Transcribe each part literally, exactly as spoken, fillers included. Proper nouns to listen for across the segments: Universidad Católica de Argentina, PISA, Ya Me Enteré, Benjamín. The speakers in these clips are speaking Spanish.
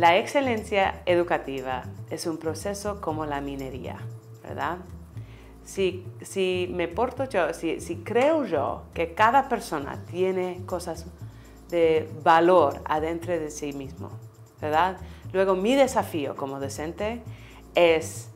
La excelencia educativa es un proceso como la minería, ¿verdad? Si, si me porto yo, si, si creo yo que cada persona tiene cosas de valor adentro de sí mismo, ¿verdad? Luego mi desafío como docente es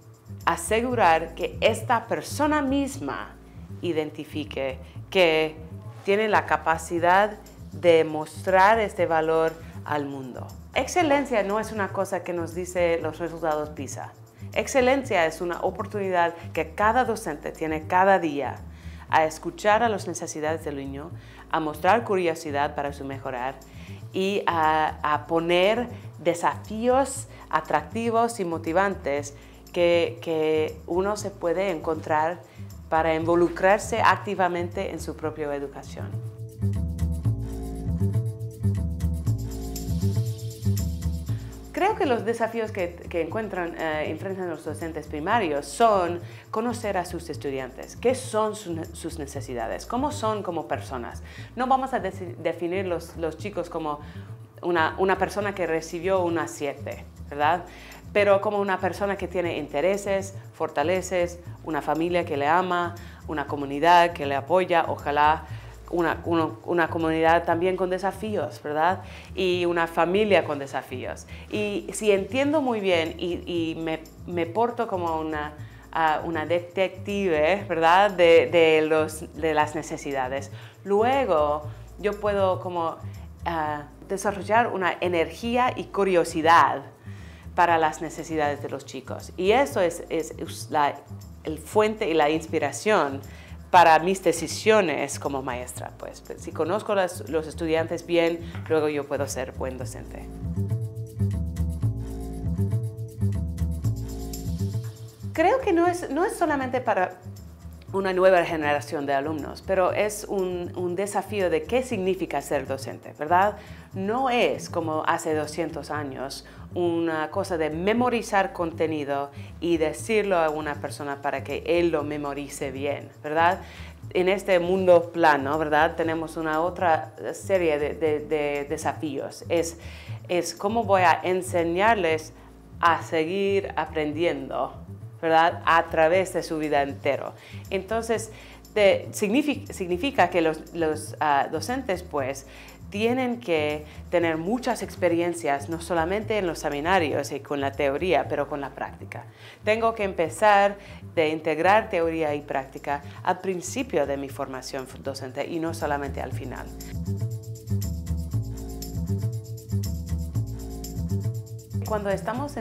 asegurar que esta persona misma identifique que tiene la capacidad de mostrar este valor al mundo. Excelencia no es una cosa que nos dice los resultados PISA. Excelencia es una oportunidad que cada docente tiene cada día a escuchar a las necesidades del niño, a mostrar curiosidad para su mejorar y a, a poner desafíos atractivos y motivantes que, que uno se puede encontrar para involucrarse activamente en su propia educación. Creo que los desafíos que, que encuentran, eh, enfrentan los docentes primarios son conocer a sus estudiantes, qué son su, sus necesidades, cómo son como personas. No vamos a de, definir los, los chicos como una, una persona que recibió una siete, ¿verdad? Pero como una persona que tiene intereses, fortalezas, una familia que le ama, una comunidad que le apoya, ojalá. Una, una, una comunidad también con desafíos, ¿verdad? Y una familia con desafíos. Y si entiendo muy bien y, y me, me porto como una, uh, una detective, ¿verdad? De, de, los, de las necesidades. Luego yo puedo como uh, desarrollar una energía y curiosidad para las necesidades de los chicos. Y eso es, es, es la el fuente y la inspiración para mis decisiones como maestra, pues. Si conozco las, los estudiantes bien, luego yo puedo ser buen docente. Creo que no es, no es solamente para una nueva generación de alumnos, pero es un, un desafío de qué significa ser docente, ¿verdad? No es como hace doscientos años una cosa de memorizar contenido y decirlo a una persona para que él lo memorice bien, ¿verdad? En este mundo plano, ¿verdad? Tenemos una otra serie de, de, de desafíos. Es, es cómo voy a enseñarles a seguir aprendiendo, ¿verdad? A través de su vida entero. Entonces, de, significa, significa que los, los uh, docentes, pues, tienen que tener muchas experiencias, no solamente en los seminarios y con la teoría, pero con la práctica. Tengo que empezar de integrar teoría y práctica al principio de mi formación docente y no solamente al final. Cuando estamos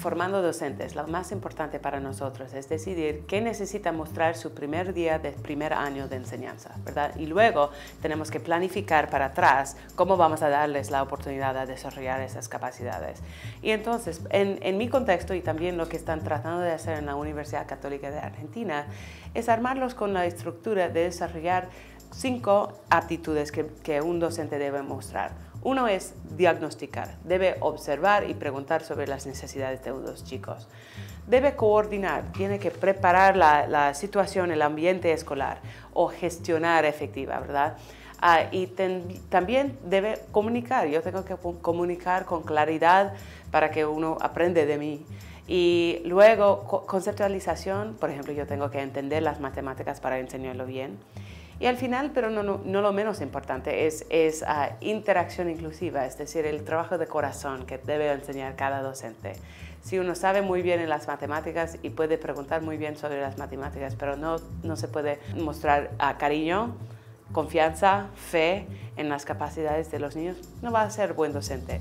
formando docentes, lo más importante para nosotros es decidir qué necesita mostrar su primer día del primer año de enseñanza, ¿verdad? Y luego tenemos que planificar para atrás cómo vamos a darles la oportunidad de desarrollar esas capacidades. Y entonces, en, en mi contexto y también lo que están tratando de hacer en la Universidad Católica de Argentina, es armarlos con la estructura de desarrollar cinco aptitudes que, que un docente debe mostrar. Uno es diagnosticar, debe observar y preguntar sobre las necesidades de los chicos. Debe coordinar, tiene que preparar la, la situación, el ambiente escolar o gestionar efectiva, ¿verdad? Ah, y ten, también debe comunicar, yo tengo que comunicar con claridad para que uno aprende de mí. Y luego co- conceptualización, por ejemplo, yo tengo que entender las matemáticas para enseñarlo bien. Y al final, pero no, no, no lo menos importante, es, es uh, interacción inclusiva, es decir, el trabajo de corazón que debe enseñar cada docente. Si uno sabe muy bien en las matemáticas y puede preguntar muy bien sobre las matemáticas, pero no, no se puede mostrar uh, cariño, confianza, fe en las capacidades de los niños, no va a ser buen docente.